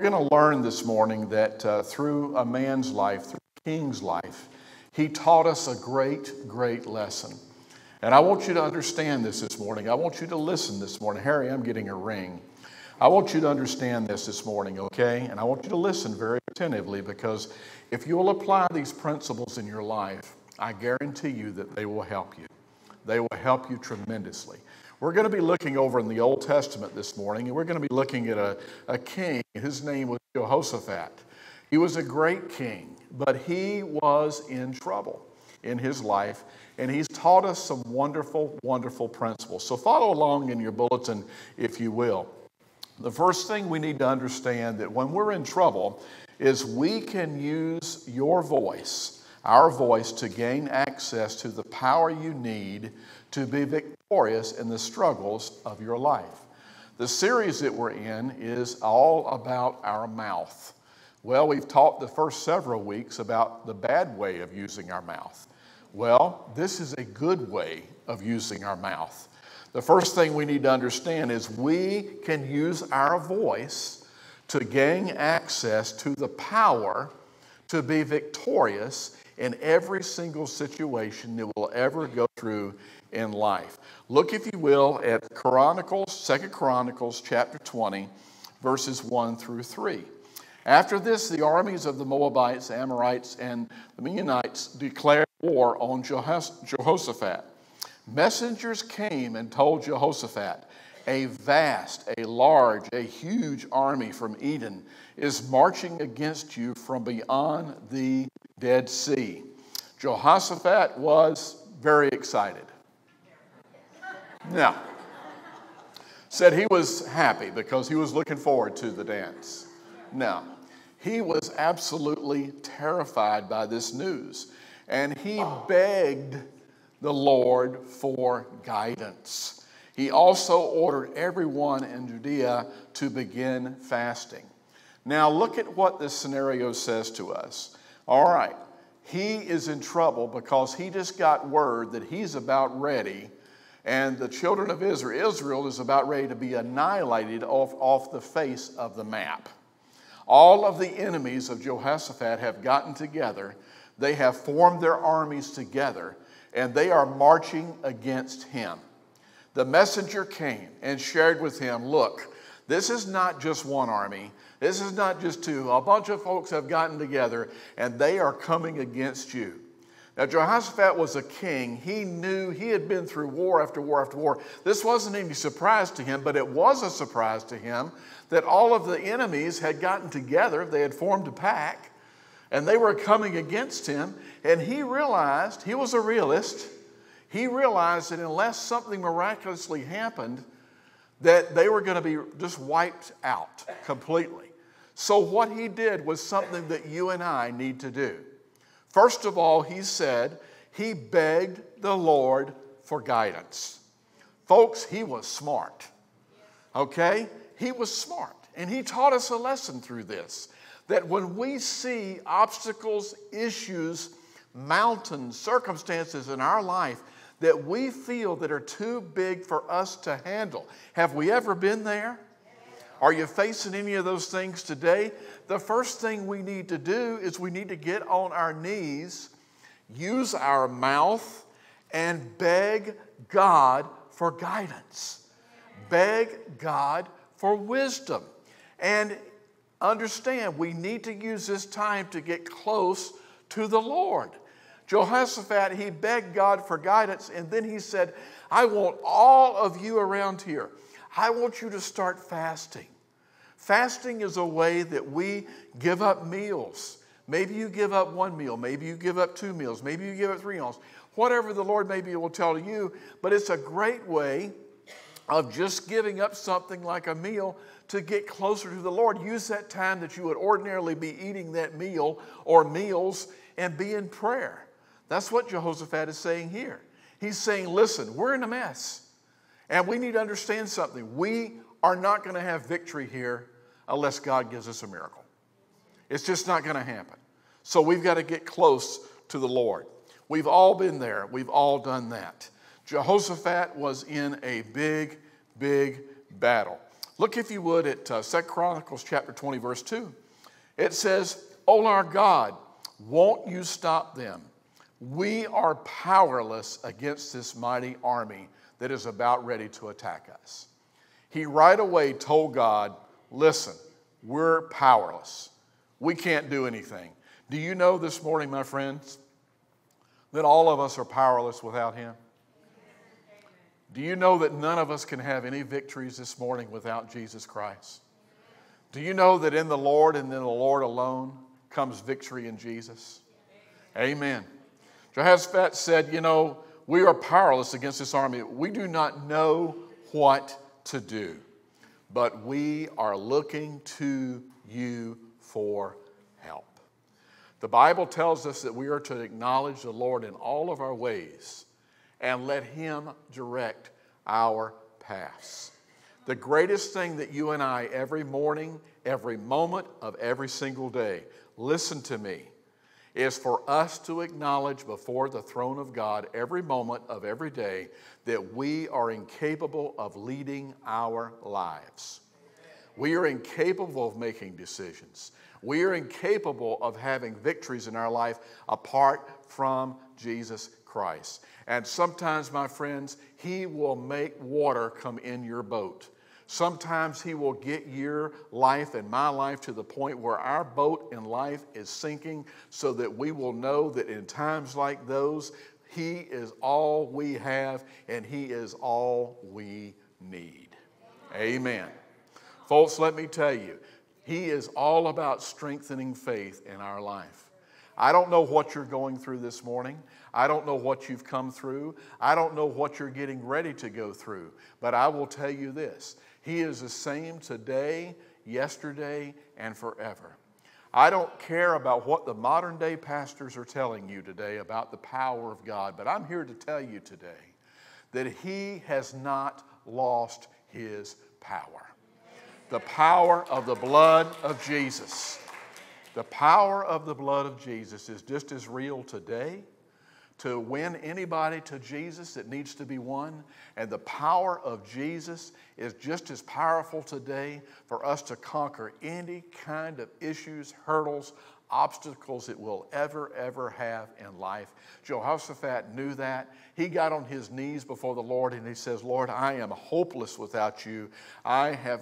We're going to learn this morning that through a man's life, through a king's life, he taught us a great, great lesson. And I want you to understand this morning. I want you to listen this morning. Harry, I'm getting a ring. I want you to understand this morning, okay? And I want you to listen very attentively, because if you will apply these principles in your life, I guarantee you that they will help you. They will help you tremendously. We're going to be looking over in the Old Testament this morning, and we're going to be looking at a king. His name was Jehoshaphat. He was a great king, but he was in trouble in his life, and he's taught us some wonderful, wonderful principles. So follow along in your bulletin, if you will. The first thing we need to understand that when we're in trouble is we can use your voice, our voice, to gain access to the power you need to be victorious in the struggles of your life. The series that we're in is all about our mouth. Well, we've taught the first several weeks about the bad way of using our mouth. Well, this is a good way of using our mouth. The first thing we need to understand is we can use our voice to gain access to the power to be victorious in every single situation that we'll ever go through in life. Look, if you will, at Chronicles, 2 Chronicles chapter 20, verses 1 through 3. After this, the armies of the Moabites, Amorites, and the Meunites declared war on Jehoshaphat. Messengers came and told Jehoshaphat, "A vast, a large, a huge army from Edom is marching against you from beyond the Dead Sea." Jehoshaphat was very excited. Now, said he was happy because he was looking forward to the dance. Now, he was absolutely terrified by this news, and he begged the Lord for guidance. He also ordered everyone in Judea to begin fasting. Now look at what this scenario says to us. All right, he is in trouble because he just got word that he's about ready, and the children of Israel is about ready to be annihilated off the face of the map. All of the enemies of Jehoshaphat have gotten together. They have formed their armies together, and they are marching against him. The messenger came and shared with him, "Look, this is not just one army. This is not just two. A bunch of folks have gotten together, and they are coming against you." Now, Jehoshaphat was a king. He knew he had been through war after war after war. This wasn't any surprise to him, but it was a surprise to him that all of the enemies had gotten together. They had formed a pack, and they were coming against him, and he realized, he was a realist, he realized that unless something miraculously happened, that they were going to be just wiped out completely. So what he did was something that you and I need to do. First of all, he said, he begged the Lord for guidance. Folks, he was smart, okay? He was smart, and he taught us a lesson through this. That when we see obstacles, issues, mountains, circumstances in our life that we feel that are too big for us to handle. Have we ever been there? Are you facing any of those things today? The first thing we need to do is we need to get on our knees, use our mouth, and beg God for guidance. Beg God for wisdom. And understand, we need to use this time to get close to the Lord. Jehoshaphat, he begged God for guidance, and then he said, "I want all of you around here. I want you to start fasting." Fasting is a way that we give up meals. Maybe you give up one meal. Maybe you give up two meals. Maybe you give up three meals. Whatever the Lord maybe will tell you, but it's a great way of just giving up something like a meal to get closer to the Lord. Use that time that you would ordinarily be eating that meal or meals and be in prayer. That's what Jehoshaphat is saying here. He's saying, listen, we're in a mess, and we need to understand something. We are not going to have victory here unless God gives us a miracle. It's just not going to happen. So we've got to get close to the Lord. We've all been there. We've all done that. Jehoshaphat was in a big, big battle. Look, if you would, at 2 Chronicles chapter 20, verse 2. It says, O our God, won't you stop them? We are powerless against this mighty army that is about ready to attack us. He right away told God, listen, we're powerless. We can't do anything. Do you know this morning, my friends, that all of us are powerless without Him? Do you know that none of us can have any victories this morning without Jesus Christ? Do you know that in the Lord and in the Lord alone comes victory in Jesus? Amen. Jehoshaphat said, you know, we are powerless against this army. We do not know what to do, but we are looking to you for help. The Bible tells us that we are to acknowledge the Lord in all of our ways and let Him direct our paths. The greatest thing that you and I every morning, every moment of every single day, listen to me, is for us to acknowledge before the throne of God every moment of every day that we are incapable of leading our lives. We are incapable of making decisions. We are incapable of having victories in our life apart from Jesus Christ. And sometimes, my friends, He will make water come in your boat. Sometimes He will get your life and my life to the point where our boat in life is sinking, so that we will know that in times like those, He is all we have and He is all we need. Amen. Folks, let me tell you, He is all about strengthening faith in our life. I don't know what you're going through this morning. I don't know what you've come through. I don't know what you're getting ready to go through. But I will tell you this. He is the same today, yesterday, and forever. I don't care about what the modern day pastors are telling you today about the power of God. But I'm here to tell you today that He has not lost His power. The power of the blood of Jesus. The power of the blood of Jesus is just as real today to win anybody to Jesus that needs to be won. And the power of Jesus is just as powerful today for us to conquer any kind of issues, hurdles, obstacles that we'll ever have in life. Jehoshaphat knew that. He got on his knees before the Lord and he says, Lord, I am hopeless without you.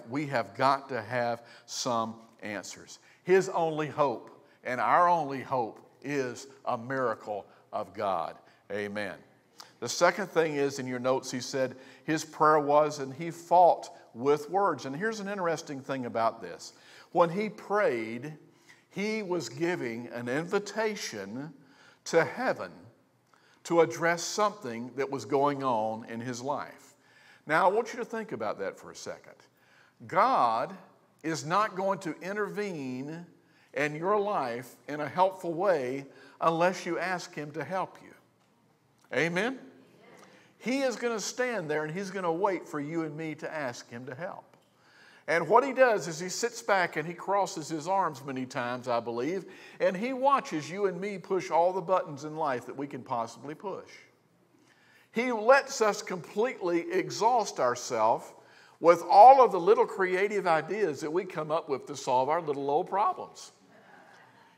We have got to have some answers. His only hope and our only hope is a miracle of God. Amen. The second thing is, in your notes, he said his prayer was, and he fought with words. And here's an interesting thing about this. When he prayed, he was giving an invitation to heaven to address something that was going on in his life. Now, I want you to think about that for a second. God is not going to intervene in your life in a helpful way unless you ask Him to help you. Amen? He is going to stand there and He's going to wait for you and me to ask Him to help. And what He does is He sits back and He crosses His arms many times, I believe, and He watches you and me push all the buttons in life that we can possibly push. He lets us completely exhaust ourselves with all of the little creative ideas that we come up with to solve our little old problems.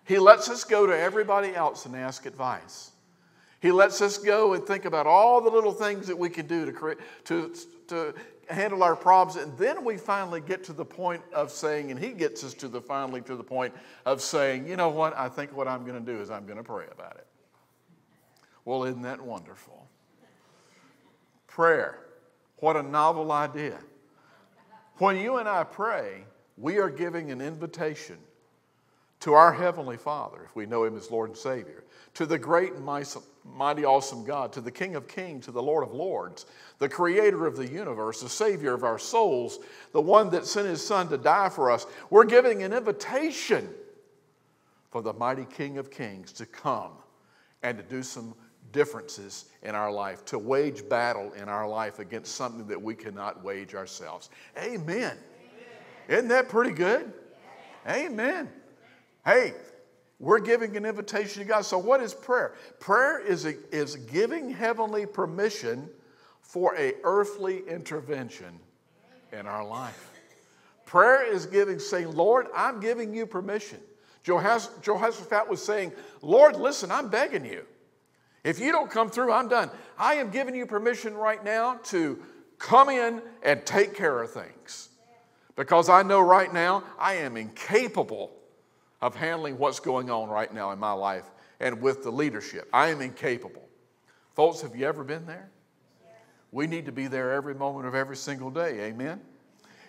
He lets us go to everybody else and ask advice. He lets us go and think about all the little things that we can do to handle our problems. And then we finally get to the point of saying, and He gets us to the finally to the point of saying, you know what, I think what I'm going to do is I'm going to pray about it. Well, isn't that wonderful? Prayer. What a novel idea. When you and I pray, we are giving an invitation to our Heavenly Father, if we know Him as Lord and Savior, to the great and mighty, awesome God, to the King of Kings, to the Lord of Lords, the Creator of the universe, the Savior of our souls, the one that sent His Son to die for us. We're giving an invitation for the mighty King of Kings to come and to do some differences in our life, to wage battle in our life against something that we cannot wage ourselves. Amen. Amen. Isn't that pretty good? Yeah. Amen. Hey, we're giving an invitation to God. So what is prayer? Prayer is giving heavenly permission for an earthly intervention in our life. Prayer is saying, Lord, I'm giving you permission. Jehoshaphat was saying, Lord, listen, I'm begging you. If you don't come through, I'm done. I am giving you permission right now to come in and take care of things. Because I know right now I am incapable of handling what's going on right now in my life and with the leadership. I am incapable. Folks, have you ever been there? We need to be there every moment of every single day. Amen?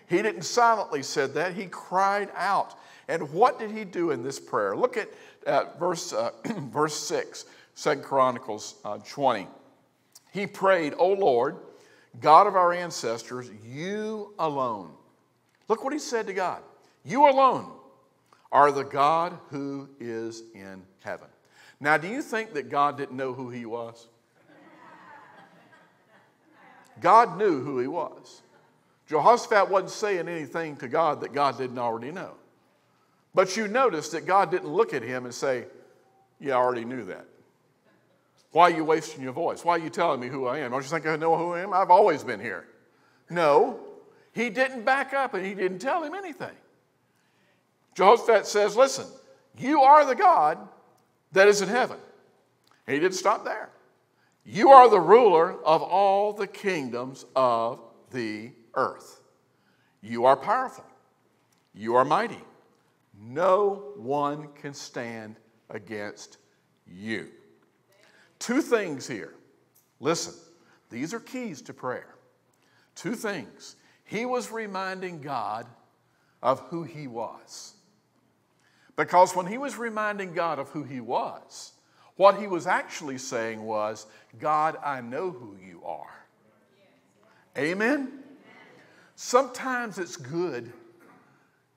He didn't silently said that. He cried out. And what did he do in this prayer? Look at verse 6, 2 Chronicles 20. He prayed, O Lord, God of our ancestors, you alone. Look what he said to God. You alone are the God who is in heaven. Now, do you think that God didn't know who he was? God knew who he was. Jehoshaphat wasn't saying anything to God that God didn't already know. But you notice that God didn't look at him and say, yeah, I already knew that. Why are you wasting your voice? Why are you telling me who I am? Don't you think I know who I am? I've always been here. No, he didn't back up and he didn't tell him anything. Jehoshaphat says, listen, you are the God that is in heaven. And he didn't stop there. You are the ruler of all the kingdoms of the earth. You are powerful. You are mighty. No one can stand against you. Two things here. Listen, these are keys to prayer. Two things. He was reminding God of who he was. Because when he was reminding God of who he was, what he was actually saying was, God, I know who you are. Amen? Sometimes it's good,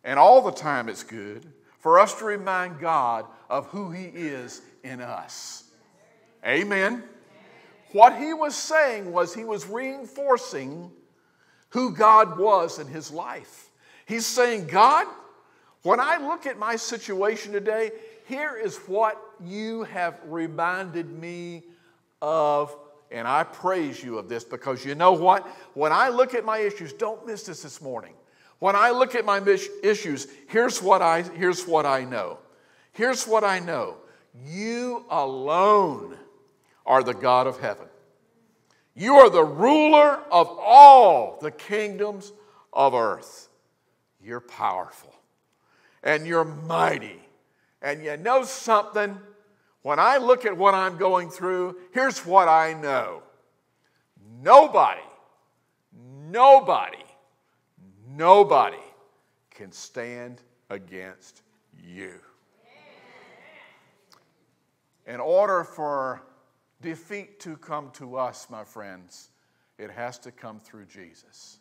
and all the time it's good, for us to remind God of who he is in us. Amen? What he was saying was he was reinforcing who God was in his life. He's saying, God, when I look at my situation today, here is what you have reminded me of, and I praise you of this, because you know what? When I look at my issues, don't miss this morning. When I look at my issues, here's what I know. Here's what I know. You alone are the God of heaven. You are the ruler of all the kingdoms of earth. You're powerful, and you're mighty. And you know something? When I look at what I'm going through, here's what I know. Nobody can stand against you. In order for defeat to come to us, my friends, it has to come through Jesus.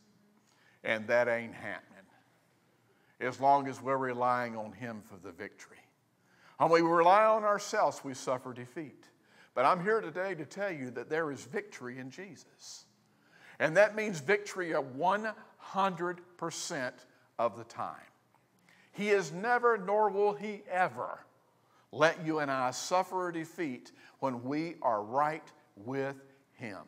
And that ain't happening as long as we're relying on him for the victory. And we rely on ourselves, we suffer defeat. But I'm here today to tell you that there is victory in Jesus. And that means victory at 100% of the time. He is never, nor will he ever, let you and I suffer a defeat when we are right with him.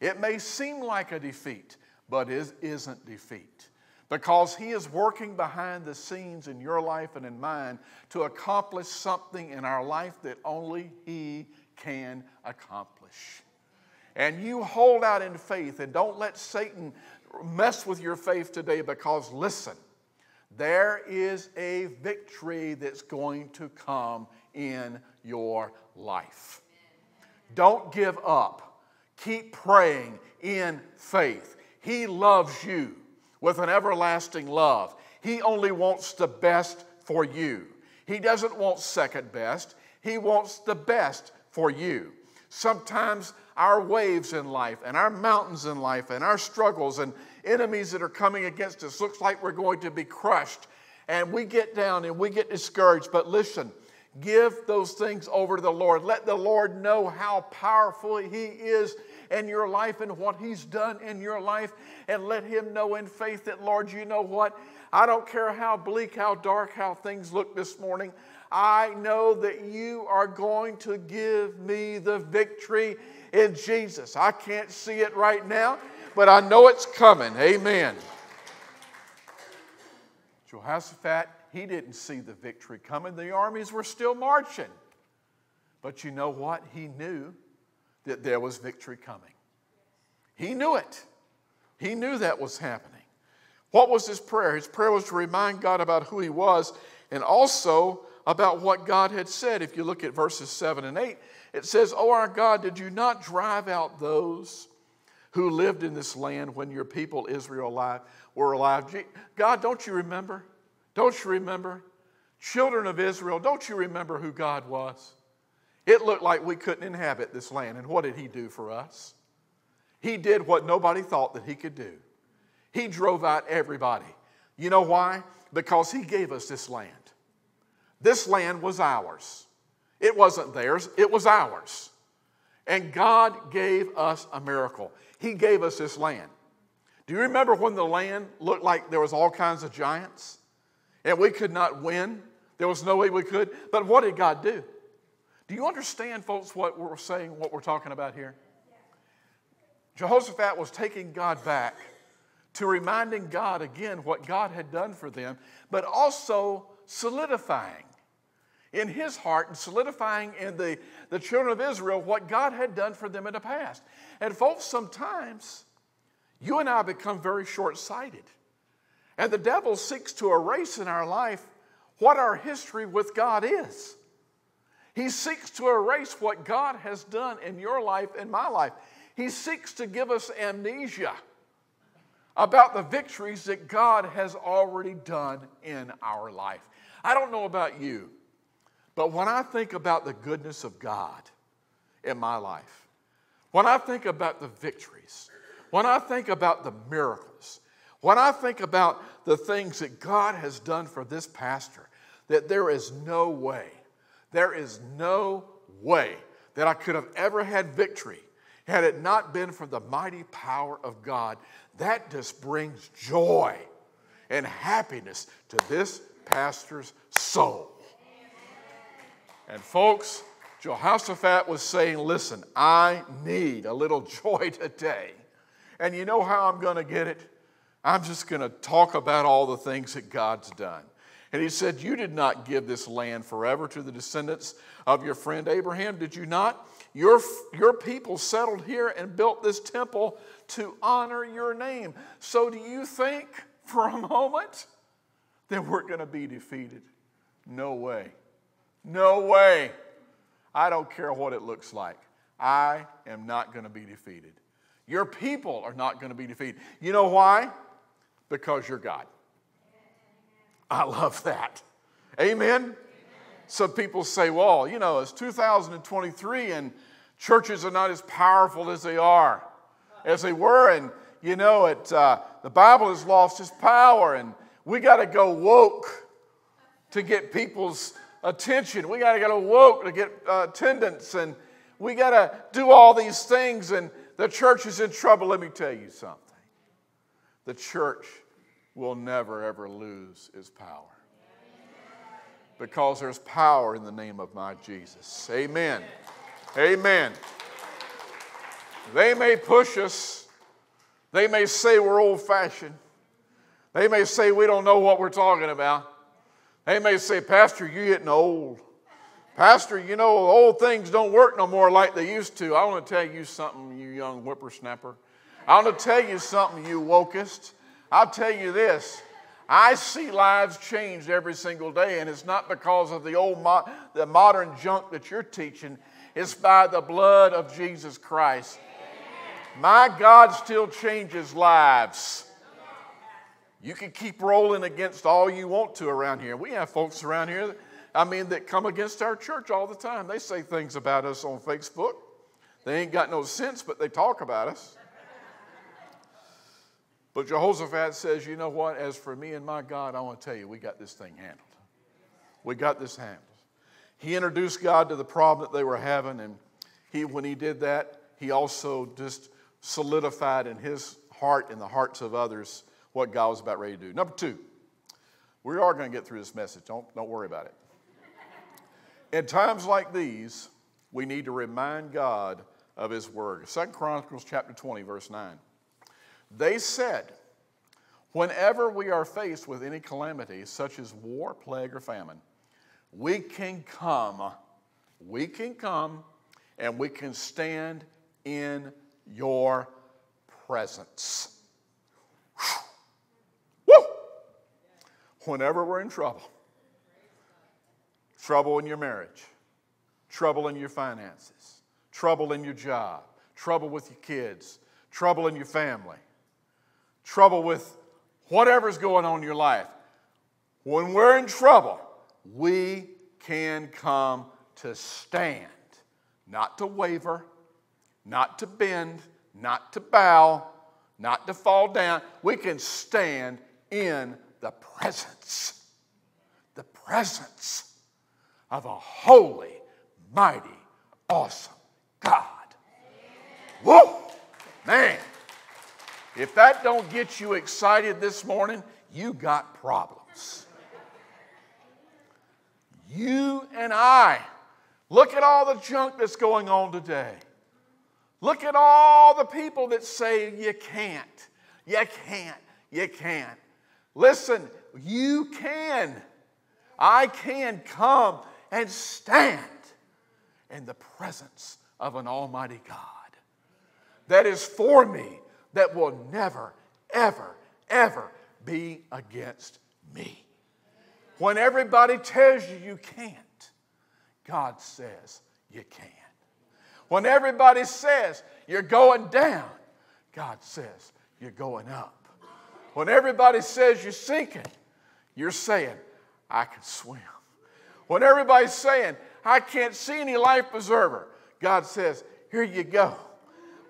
It may seem like a defeat, but it isn't defeat. Because he is working behind the scenes in your life and in mine to accomplish something in our life that only he can accomplish. And you hold out in faith and don't let Satan mess with your faith today, because listen, there is a victory that's going to come in your life. Don't give up. Keep praying in faith. He loves you with an everlasting love. He only wants the best for you. He doesn't want second best. He wants the best for you. Sometimes our waves in life and our mountains in life and our struggles and enemies that are coming against us looks like we're going to be crushed. And we get down and we get discouraged. But listen, give those things over to the Lord. Let the Lord know how powerful he is in your life and what he's done in your life. And let him know in faith that, Lord, you know what? I don't care how bleak, how dark, how things look this morning. I know that you are going to give me the victory in Jesus. I can't see it right now, but I know it's coming. Amen. Jehoshaphat, he didn't see the victory coming. The armies were still marching. But you know what? He knew that there was victory coming. He knew it. He knew that was happening. What was his prayer? His prayer was to remind God about who he was and also about what God had said. If you look at verses 7 and 8, it says, "O our God, did you not drive out those who lived in this land when your people Israel were alive?" God, don't you remember? Don't you remember? Children of Israel, don't you remember who God was? It looked like we couldn't inhabit this land. And what did he do for us? He did what nobody thought that he could do. He drove out everybody. You know why? Because he gave us this land. This land was ours. It wasn't theirs. It was ours. And God gave us a miracle. He gave us this land. Do you remember when the land looked like there was all kinds of giants and we could not win? There was no way we could. But what did God do? Do you understand, folks, what we're saying, what we're talking about here? Jehoshaphat was taking God back to reminding God again what God had done for them, but also solidifying in his heart and solidifying in the children of Israel what God had done for them in the past. And folks, sometimes you and I become very short-sighted. And the devil seeks to erase in our life what our history with God is. He seeks to erase what God has done in your life and my life. He seeks to give us amnesia about the victories that God has already done in our life. I don't know about you, but when I think about the goodness of God in my life, when I think about the victories, when I think about the miracles, when I think about the things that God has done for this pastor, that there is no way that I could have ever had victory had it not been for the mighty power of God. That just brings joy and happiness to this pastor's soul. And folks, Jehoshaphat was saying, listen, I need a little joy today. And you know how I'm going to get it? I'm just going to talk about all the things that God's done. And he said, you did not give this land forever to the descendants of your friend Abraham, did you not? Your people settled here and built this temple to honor your name. So do you think for a moment that we're going to be defeated? No way. No way. I don't care what it looks like. I am not going to be defeated. Your people are not going to be defeated. You know why? Because you're God. I love that. Amen? Amen. Some people say, well, you know, it's 2023 and churches are not as powerful as they were. And, you know, the Bible has lost its power and we got to go woke to get people's attention. We got to go woke to get attendance and we got to do all these things and the church is in trouble. Let me tell you something. The church will never, ever lose its power. Because there's power in the name of my Jesus. Amen. Amen. They may push us. They may say we're old-fashioned. They may say we don't know what we're talking about. They may say, Pastor, you're getting old. Pastor, you know, old things don't work no more like they used to. I want to tell you something, you young whippersnapper. I want to tell you something, you wokest. I'll tell you this, I see lives changed every single day, and it's not because of the modern junk that you're teaching. It's by the blood of Jesus Christ. Amen. My God still changes lives. You can keep rolling against all you want to around here. We have folks around here, that come against our church all the time. They say things about us on Facebook. They ain't got no sense, but they talk about us. But Jehoshaphat says, you know what? As for me and my God, I want to tell you, we got this thing handled. We got this handled. He introduced God to the problem that they were having, and when he did that, he also just solidified in his heart and the hearts of others what God was about ready to do. Number two, we are going to get through this message. Don't worry about it. In times like these, we need to remind God of his word. 2 Chronicles chapter 20, verse 9. They said, Whenever we are faced with any calamity, such as war, plague, or famine, we can come, and we can stand in your presence. Woo! Whenever we're in trouble, trouble in your marriage, trouble in your finances, trouble in your job, trouble with your kids, trouble in your family, trouble with whatever's going on in your life, when we're in trouble, we can come to stand, not to waver, not to bend, not to bow, not to fall down. We can stand in the presence of a holy, mighty, awesome God. Whoa, man. If that don't get you excited this morning, you got problems. You and I, look at all the junk that's going on today. Look at all the people that say you can't, you can't, you can't. Listen, you can. I can come and stand in the presence of an almighty God that is for me, that will never, ever, ever be against me. When everybody tells you you can't, God says you can. When everybody says you're going down, God says you're going up. When everybody says you're sinking, you're saying, I can swim. When everybody's saying, I can't see any life preserver, God says, here you go.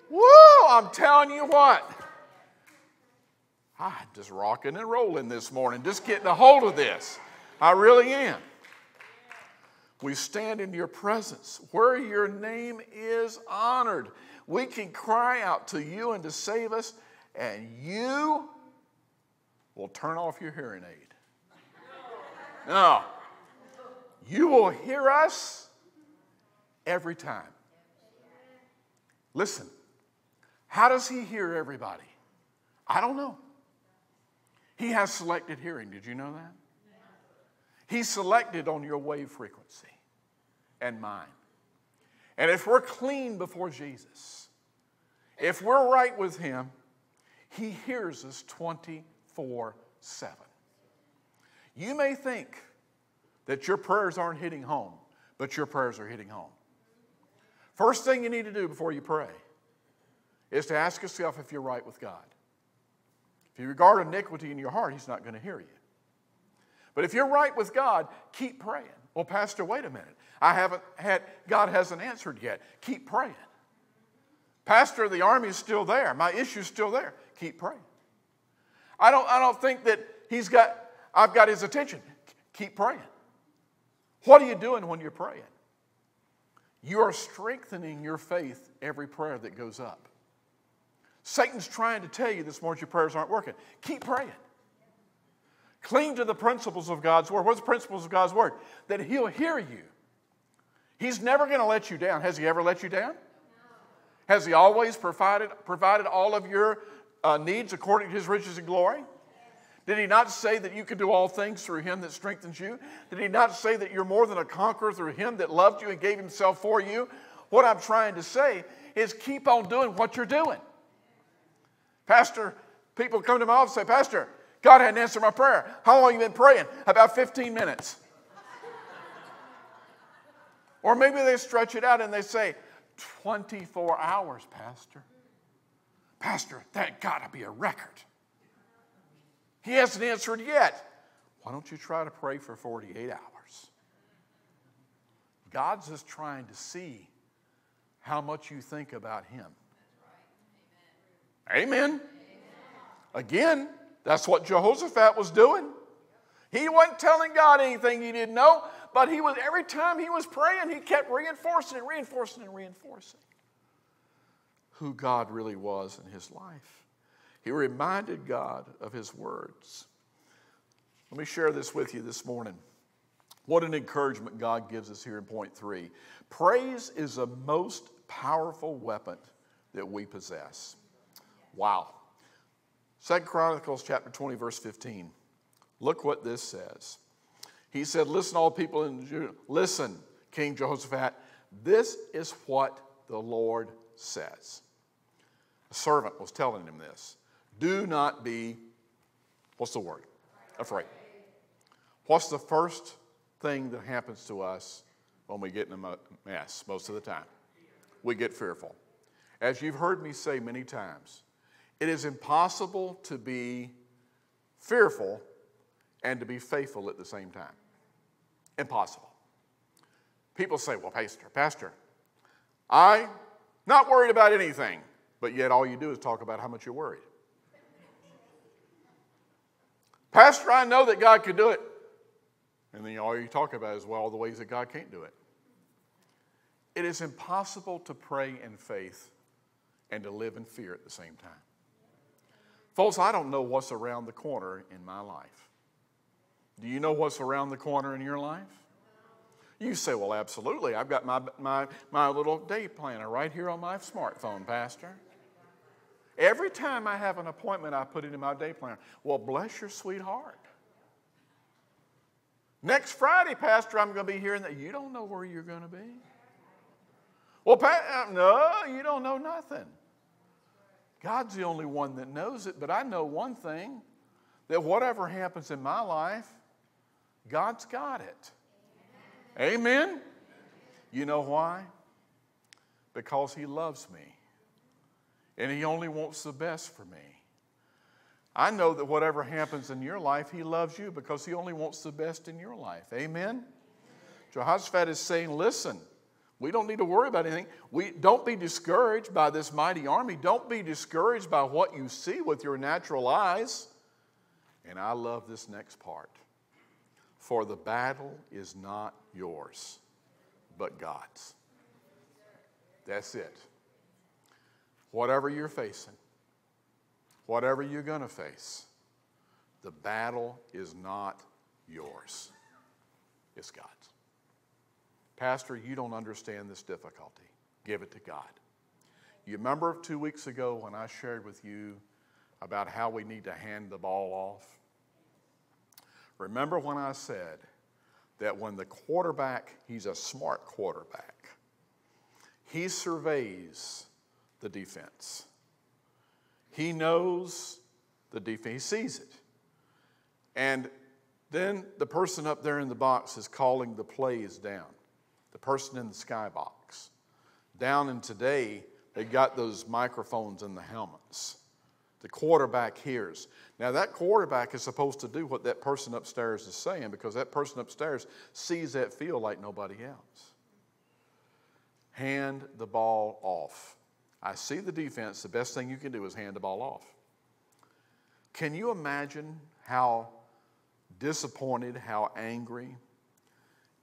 Woo, I'm telling you what. I'm just rocking and rolling this morning, just getting a hold of this. I really am. We stand in your presence where your name is honored. We can cry out to you and to save us, and you will turn off your hearing aid. No. You will hear us every time. Listen. How does he hear everybody? I don't know. He has selected hearing. Did you know that? He selected on your wave frequency and mine. And if we're clean before Jesus, if we're right with him, he hears us 24/7. You may think that your prayers aren't hitting home, but your prayers are hitting home. First thing you need to do before you pray is to ask yourself if you're right with God. If you regard iniquity in your heart, he's not going to hear you. But if you're right with God, keep praying. Well, Pastor, wait a minute. God hasn't answered yet. Keep praying. Pastor, the army's still there. My issue's still there. Keep praying. I don't think that I've got his attention. Keep praying. What are you doing when you're praying? You are strengthening your faith every prayer that goes up. Satan's trying to tell you this morning your prayers aren't working. Keep praying. Cling to the principles of God's Word. What's the principles of God's Word? That he'll hear you. He's never going to let you down. Has he ever let you down? Has he always provided all of your needs according to his riches and glory? Did he not say that you can do all things through him that strengthens you? Did he not say that you're more than a conqueror through him that loved you and gave himself for you? What I'm trying to say is keep on doing what you're doing. Pastor, people come to my office and say, Pastor, God hadn't answered my prayer. How long have you been praying? About 15 minutes. Or maybe they stretch it out and they say, 24 hours, Pastor. Pastor, that got to be a record. He hasn't answered yet. Why don't you try to pray for 48 hours? God's just trying to see how much you think about him. Amen. Again, that's what Jehoshaphat was doing. He wasn't telling God anything he didn't know, but he was, every time he was praying, he kept reinforcing and reinforcing and reinforcing who God really was in his life. He reminded God of his words. Let me share this with you this morning. What an encouragement God gives us here in point three. Praise is the most powerful weapon that we possess. Wow. 2 Chronicles chapter 20, verse 15. Look what this says. He said, listen, all people in Judah, listen, King Jehoshaphat, this is what the Lord says. A servant was telling him this. Do not be, what's the word? Afraid. What's the first thing that happens to us when we get in a mess most of the time? We get fearful. As you've heard me say many times, it is impossible to be fearful and to be faithful at the same time. Impossible. People say, well, Pastor, I'm not worried about anything, but yet all you do is talk about how much you're worried. Pastor, I know that God could do it. And then all you talk about is, well, all the ways that God can't do it. It is impossible to pray in faith and to live in fear at the same time. Folks, I don't know what's around the corner in my life. Do you know what's around the corner in your life? You say, well, absolutely. I've got my little day planner right here on my smartphone, Pastor. Every time I have an appointment, I put it in my day planner. Well, bless your sweetheart. Next Friday, Pastor, I'm going to be hearing that. You don't know where you're going to be. Well, no, you don't know nothing. God's the only one that knows it, but I know one thing, that whatever happens in my life, God's got it. Amen? Amen? You know why? Because He loves me, and He only wants the best for me. I know that whatever happens in your life, He loves you because He only wants the best in your life. Amen? Amen. Jehoshaphat is saying, listen, we don't need to worry about anything. Don't be discouraged by this mighty army. Don't be discouraged by what you see with your natural eyes. And I love this next part. For the battle is not yours, but God's. That's it. Whatever you're facing, whatever you're going to face, the battle is not yours. It's God's. Pastor, you don't understand this difficulty. Give it to God. You remember 2 weeks ago when I shared with you about how we need to hand the ball off? Remember when I said that when the quarterback, he's a smart quarterback, he surveys the defense. He knows the defense. He sees it. And then the person up there in the box is calling the plays down. The person in the skybox. Down in today, they got those microphones in the helmets. The quarterback hears. Now that quarterback is supposed to do what that person upstairs is saying because that person upstairs sees that field like nobody else. Hand the ball off. I see the defense. The best thing you can do is hand the ball off. Can you imagine how disappointed, how angry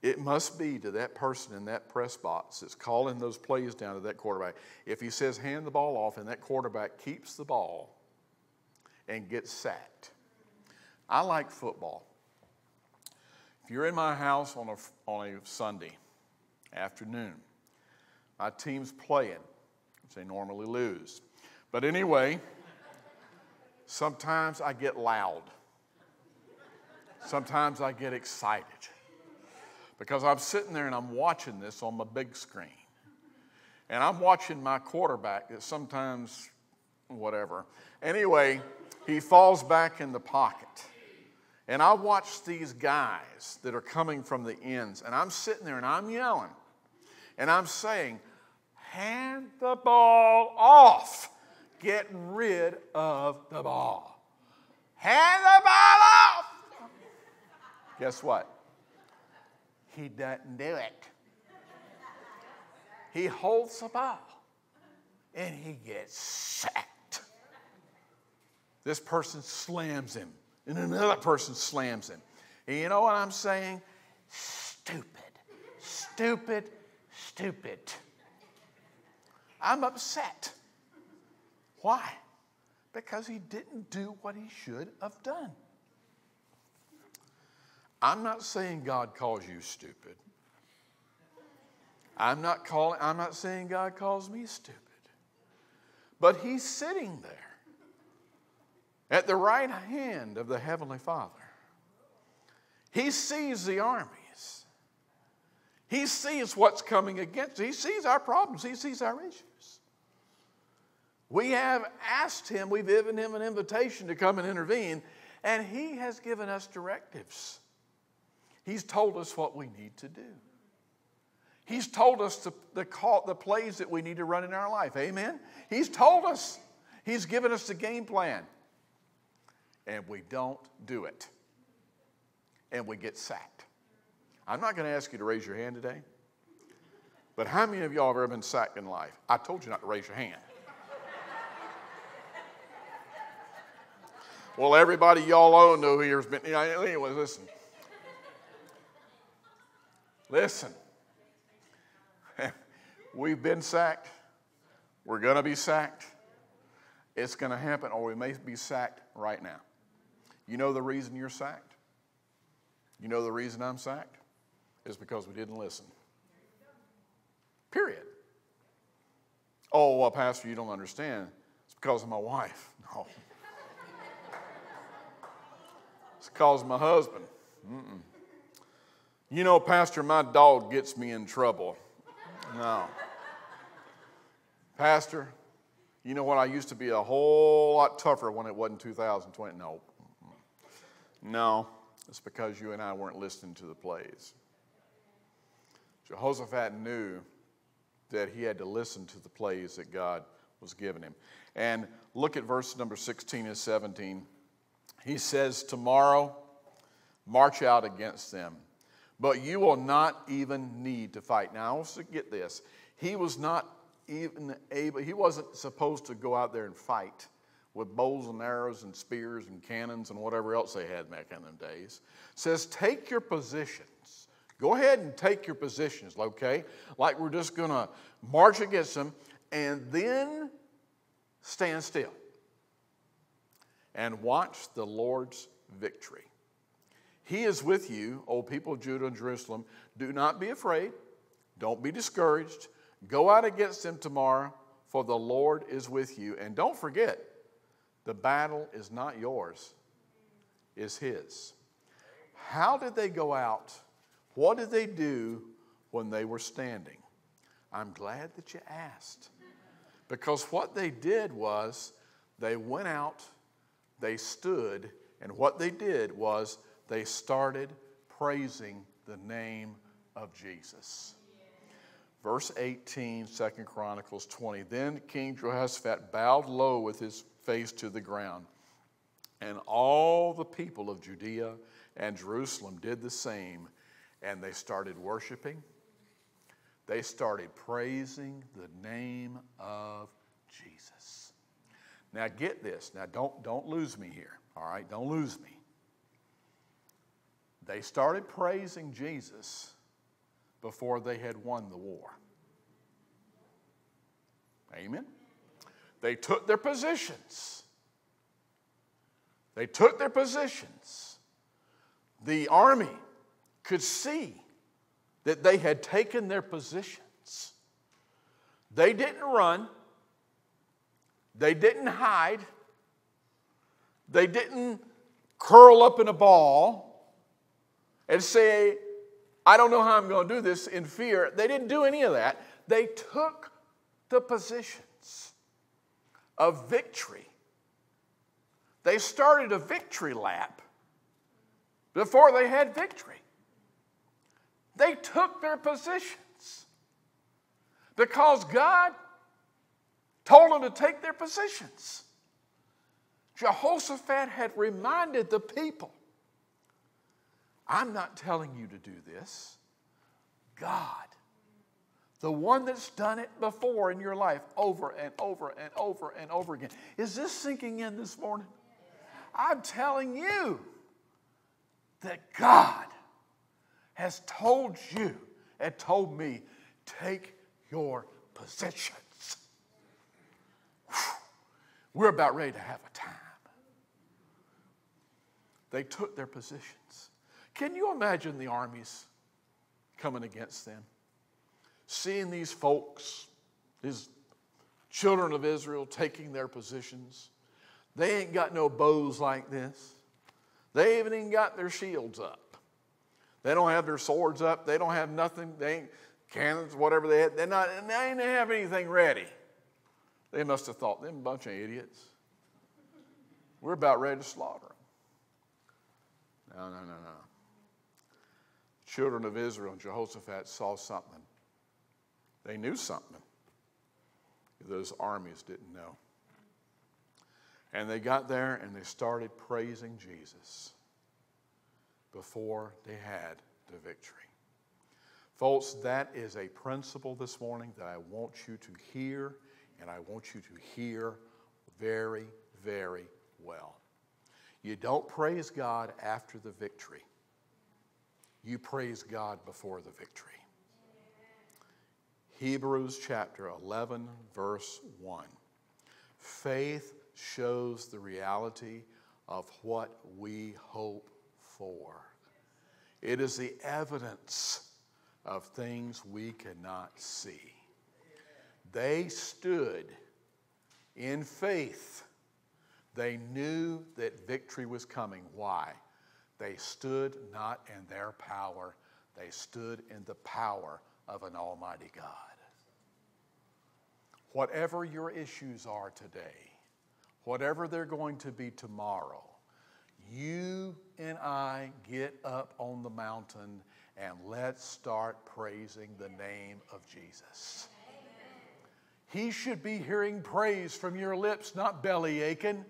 it must be to that person in that press box that's calling those plays down to that quarterback? If he says hand the ball off and that quarterback keeps the ball and gets sacked. I like football. If you're in my house on a Sunday afternoon, my team's playing, which they normally lose. But anyway, sometimes I get loud. Sometimes I get excited. Because I'm sitting there and I'm watching this on my big screen. And I'm watching my quarterback that sometimes, whatever. Anyway, he falls back in the pocket. And I watch these guys that are coming from the ends. And I'm sitting there and I'm yelling. And I'm saying, hand the ball off. Get rid of the ball. Hand the ball off. Guess what? He doesn't do it. He holds the ball and he gets sacked. This person slams him and another person slams him. And you know what I'm saying? Stupid, stupid, stupid. I'm upset. Why? Because he didn't do what he should have done. I'm not saying God calls you stupid. I'm not saying God calls me stupid. But He's sitting there at the right hand of the Heavenly Father. He sees the armies. He sees what's coming against us. He sees our problems. He sees our issues. We have asked Him, we've given Him an invitation to come and intervene, and He has given us directives. He's told us what we need to do. He's told us the plays that we need to run in our life. Amen? He's told us. He's given us the game plan. And we don't do it. And we get sacked. I'm not going to ask you to raise your hand today. But how many of y'all have ever been sacked in life? I told you not to raise your hand. Well, everybody y'all own know here's been. Anyway, listen. Listen. We've been sacked. We're going to be sacked. It's going to happen, or we may be sacked right now. You know the reason you're sacked? You know the reason I'm sacked? It's because we didn't listen. Period. Oh, well, Pastor, you don't understand. It's because of my wife. No. It's because of my husband. Mm-mm. You know, Pastor, my dog gets me in trouble. No. Pastor, you know what? I used to be a whole lot tougher when it wasn't 2020. No. No. It's because you and I weren't listening to the plays. Jehoshaphat knew that he had to listen to the plays that God was giving him. And look at verses number 16 and 17. He says, tomorrow, march out against them, but you will not even need to fight. Now, I want you to get this. He was not even able, he wasn't supposed to go out there and fight with bows and arrows and spears and cannons and whatever else they had back in them days. It says, take your positions. Go ahead and take your positions, okay? Like we're just going to march against them and then stand still and watch the Lord's victory. He is with you, O people of Judah and Jerusalem. Do not be afraid. Don't be discouraged. Go out against them tomorrow, for the Lord is with you. And don't forget, the battle is not yours, it's His. How did they go out? What did they do when they were standing? I'm glad that you asked. Because what they did was they went out, they stood, and what they did was they started praising the name of Jesus. Verse 18, 2 Chronicles 20. Then King Jehoshaphat bowed low with his face to the ground, and all the people of Judea and Jerusalem did the same, and they started worshiping. They started praising the name of Jesus. Now get this. Now don't lose me here, all right? Don't lose me. They started praising Jesus before they had won the war. Amen. They took their positions. They took their positions. The army could see that they had taken their positions. They didn't run. They didn't hide. They didn't curl up in a ball and say, I don't know how I'm going to do this, in fear. They didn't do any of that. They took the positions of victory. They started a victory lap before they had victory. They took their positions because God told them to take their positions. Jehoshaphat had reminded the people, I'm not telling you to do this. God, the one that's done it before in your life over and over and over and over again. Is this sinking in this morning? I'm telling you that God has told you and told me, take your positions. We're about ready to have a time. They took their positions. Can you imagine the armies coming against them? Seeing these folks, these children of Israel, taking their positions. They ain't got no bows like this. They haven't even got their shields up. They don't have their swords up. They don't have nothing. They ain't cannons, whatever they had. They ain't have anything ready. They must have thought, them bunch of idiots. We're about ready to slaughter them. No, no, no, no. The children of Israel and Jehoshaphat saw something. They knew something those armies didn't know. And they got there and they started praising Jesus before they had the victory. Folks, that is a principle this morning that I want you to hear, and I want you to hear very, very well. You don't praise God after the victory. You praise God before the victory. Hebrews chapter 11, verse 1. Faith shows the reality of what we hope for. It is the evidence of things we cannot see. They stood in faith. They knew that victory was coming. Why? They stood not in their power. They stood in the power of an almighty God. Whatever your issues are today, whatever they're going to be tomorrow, you and I get up on the mountain and let's start praising the name of Jesus. Amen. He should be hearing praise from your lips, not belly aching.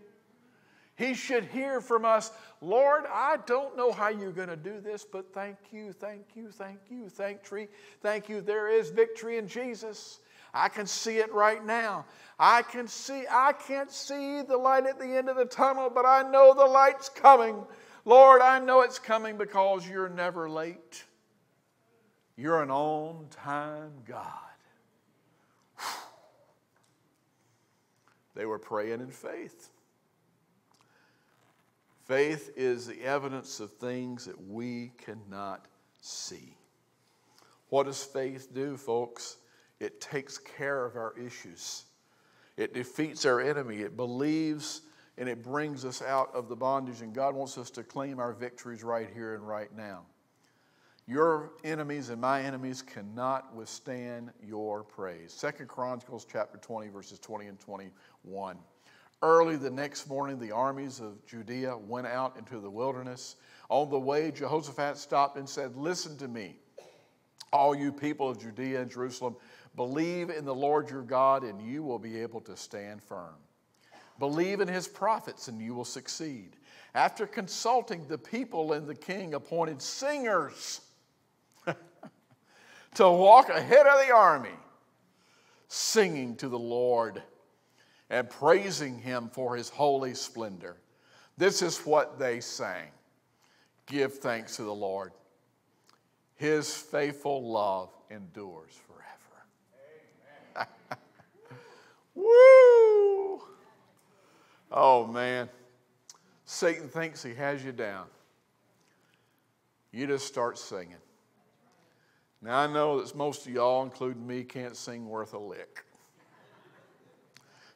He should hear from us, Lord, I don't know how you're going to do this, but thank you, thank you, thank you, thank you. There is victory in Jesus. I can see it right now. I can't see the light at the end of the tunnel, but I know the light's coming. Lord, I know it's coming because you're never late. You're an on-time God. They were praying in faith. Faith is the evidence of things that we cannot see. What does faith do, folks? It takes care of our issues. It defeats our enemy. It believes and it brings us out of the bondage. And God wants us to claim our victories right here and right now. Your enemies and my enemies cannot withstand your praise. 2 Chronicles chapter 20, verses 20 and 21. Early the next morning, the armies of Judea went out into the wilderness. On the way, Jehoshaphat stopped and said, listen to me, all you people of Judea and Jerusalem, believe in the Lord your God, and you will be able to stand firm. Believe in his prophets, and you will succeed. After consulting the people and the king appointed singers to walk ahead of the army, singing to the Lord and praising him for his holy splendor. This is what they sang. Give thanks to the Lord. His faithful love endures forever. Amen. Woo! Oh, man. Satan thinks he has you down. You just start singing. Now, I know that most of y'all, including me, can't sing worth a lick.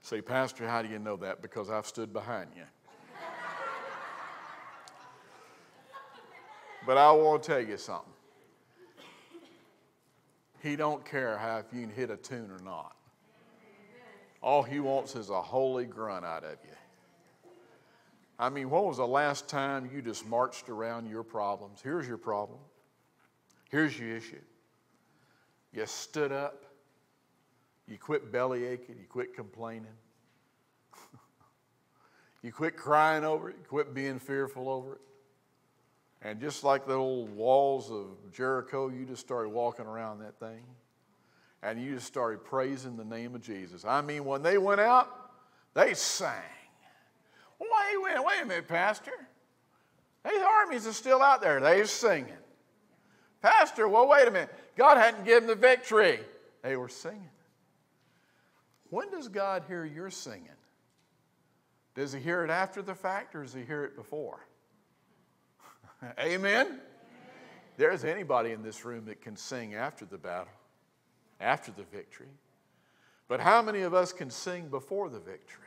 Say, Pastor, how do you know that? Because I've stood behind you. But I want to tell you something. He don't care how if you can hit a tune or not. All he wants is a holy grunt out of you. I mean, when was the last time you just marched around your problems? Here's your problem. Here's your issue. You stood up. You quit belly aching. You quit complaining. You quit crying over it. You quit being fearful over it. And just like the old walls of Jericho, you just started walking around that thing. And you just started praising the name of Jesus. I mean, when they went out, they sang. Wait a minute, Pastor. These armies are still out there. They're singing. Pastor, well, wait a minute. God hadn't given the victory. They were singing. When does God hear your singing? Does he hear it after the fact or does he hear it before? Amen? Amen? There's anybody in this room that can sing after the battle, after the victory. But how many of us can sing before the victory?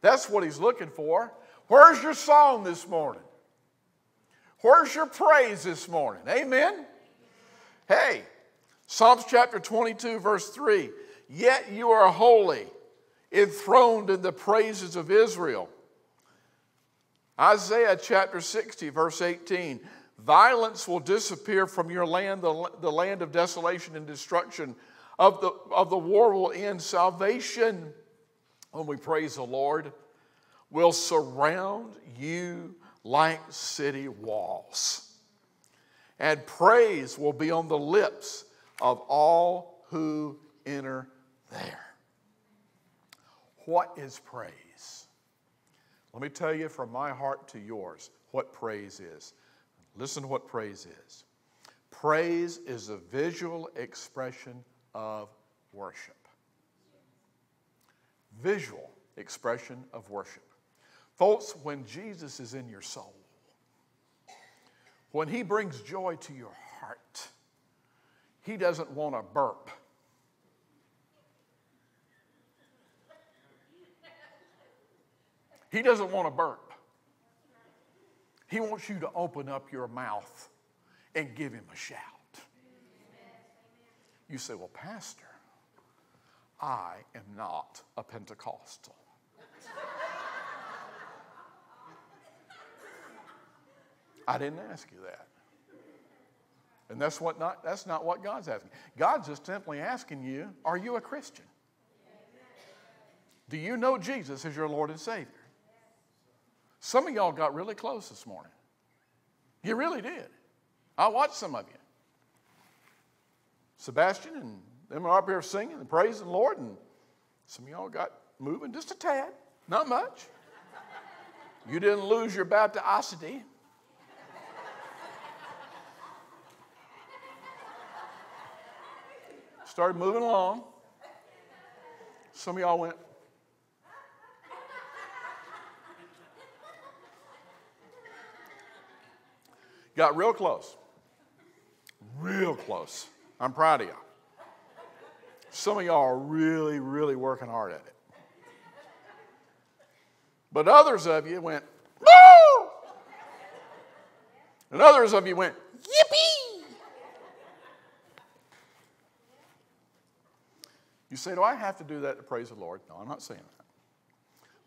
That's what he's looking for. Where's your song this morning? Where's your praise this morning? Amen? Hey, Psalms chapter 22, verse 3. Yet you are holy, enthroned in the praises of Israel. Isaiah chapter 60, verse 18. Violence will disappear from your land, the land of desolation and destruction. Of the war will end. Salvation, when we praise the Lord, will surround you like city walls. And praise will be on the lips of all who enter there. What is praise? Let me tell you from my heart to yours what praise is. Listen to what praise is. Praise is a visual expression of worship. Visual expression of worship. Folks, when Jesus is in your soul, when he brings joy to your heart, he doesn't want a burp. He doesn't want a burp. He wants you to open up your mouth and give him a shout. You say, well, Pastor, I am not a Pentecostal. I didn't ask you that. And that's not what God's asking. God's just simply asking you, are you a Christian? Do you know Jesus as your Lord and Savior? Some of y'all got really close this morning. You really did. I watched some of you. Sebastian and them are up here singing and praising the Lord, and some of y'all got moving just a tad, not much. You didn't lose your Bapticity. Started moving along. Some of y'all went. Got real close. Real close. I'm proud of y'all. Some of y'all are really, really working hard at it. But others of you went, woo! And others of you went, yippee! You say, do I have to do that to praise the Lord? No, I'm not saying that.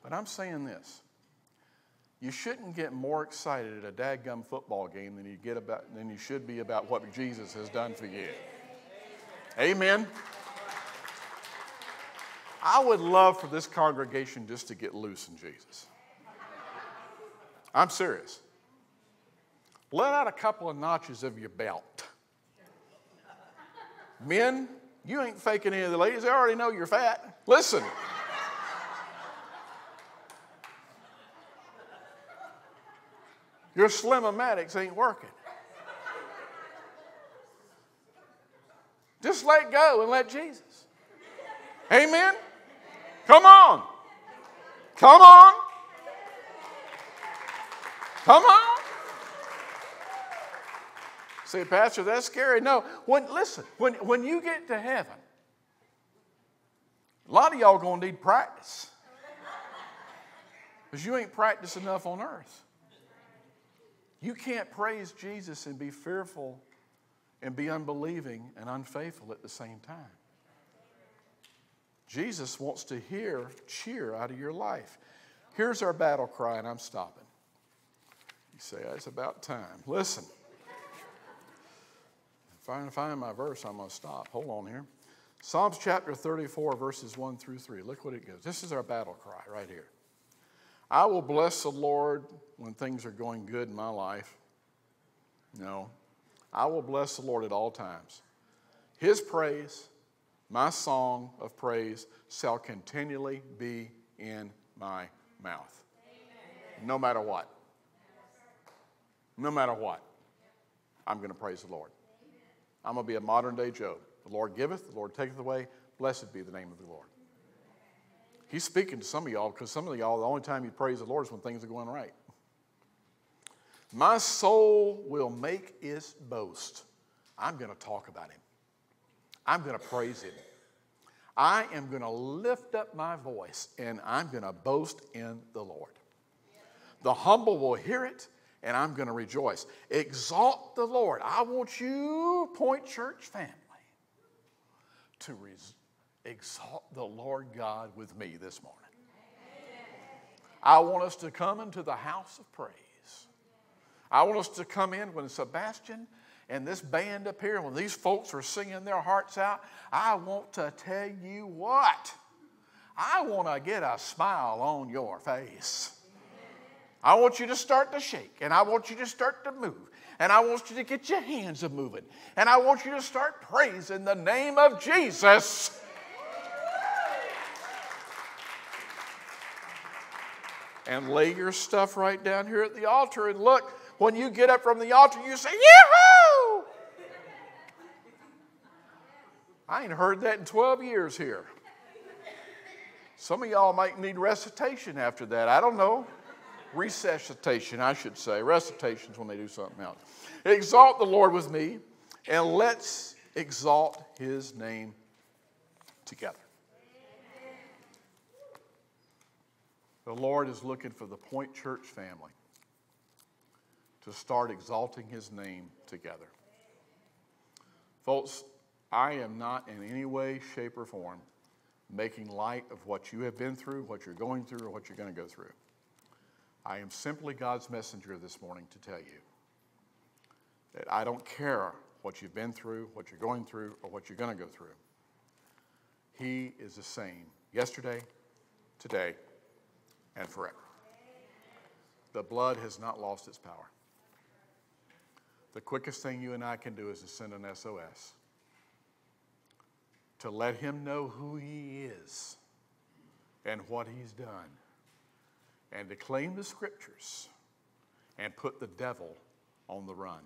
But I'm saying this. You shouldn't get more excited at a dadgum football game than you should be about what Jesus has done for you. Amen. I would love for this congregation just to get loose in Jesus. I'm serious. Let out a couple of notches of your belt. Men, you ain't faking any of the ladies. They already know you're fat. Listen. Your slim-o-matics ain't working. Just let go and let Jesus. Amen? Come on. Come on. Come on. Say, Pastor, that's scary. No. Listen, when you get to heaven, a lot of y'all going to need practice. Because you ain't practiced enough on earth. You can't praise Jesus and be fearful and be unbelieving and unfaithful at the same time. Jesus wants to hear cheer out of your life. Here's our battle cry, and I'm stopping. You say, it's about time. Listen. If I find my verse, I'm going to stop. Hold on here. Psalms chapter 34, verses 1 through 3. Look what it goes. This is our battle cry right here. I will bless the Lord when things are going good in my life. No. I will bless the Lord at all times. His praise, my song of praise, shall continually be in my mouth. Amen. No matter what. No matter what. I'm going to praise the Lord. I'm going to be a modern day Job. The Lord giveth, the Lord taketh away. Blessed be the name of the Lord. He's speaking to some of y'all because some of y'all, the only time you praise the Lord is when things are going right. My soul will make its boast. I'm going to talk about him. I'm going to praise him. I am going to lift up my voice and I'm going to boast in the Lord. The humble will hear it and I'm going to rejoice. Exalt the Lord. I want you, Point Church family, to exalt the Lord God with me this morning. I want us to come into the house of praise. I want us to come in when Sebastian and this band up here, when these folks are singing their hearts out, I want to tell you what. I want to get a smile on your face. I want you to start to shake, and I want you to start to move, and I want you to get your hands moving, and I want you to start praising the name of Jesus. And lay your stuff right down here at the altar. And look, when you get up from the altar, you say, "Yee-hoo!" I ain't heard that in 12 years here. Some of y'all might need recitation after that. I don't know. Resuscitation, I should say. Recitation's when they do something else. Exalt the Lord with me, and let's exalt his name together. The Lord is looking for the Point Church family to start exalting his name together. Folks, I am not in any way, shape, or form making light of what you have been through, what you're going through, or what you're going to go through. I am simply God's messenger this morning to tell you that I don't care what you've been through, what you're going through, or what you're going to go through. He is the same yesterday, today, and forever. The blood has not lost its power. The quickest thing you and I can do is to send an SOS to let him know who he is and what he's done, and to claim the scriptures and put the devil on the run.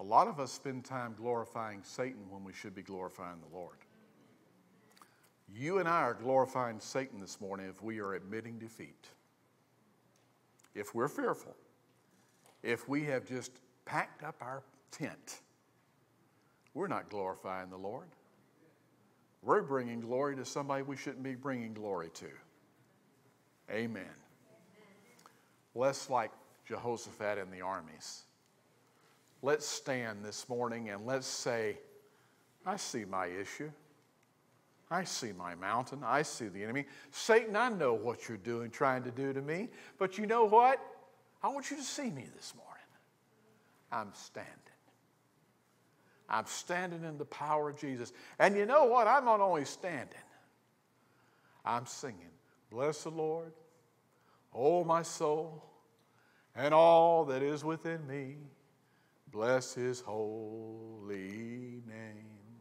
A lot of us spend time glorifying Satan when we should be glorifying the Lord. You and I are glorifying Satan this morning if we are admitting defeat. If we're fearful, if we have just packed up our tent, we're not glorifying the Lord. We're bringing glory to somebody we shouldn't be bringing glory to. Amen. Let's, like Jehoshaphat in the armies, let's stand this morning and let's say, I see my issue. I see my mountain. I see the enemy. Satan, I know what you're doing, trying to do to me. But you know what? I want you to see me this morning. I'm standing. I'm standing in the power of Jesus. And you know what? I'm not only standing. I'm singing, bless the Lord, oh my soul, and all that is within me. Bless his holy name.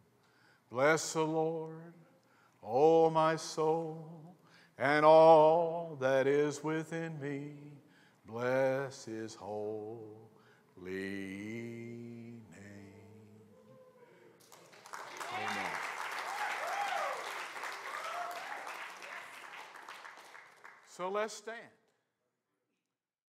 Bless the Lord, oh my soul, and all that is within me. Bless his holy name. Amen. So let's stand.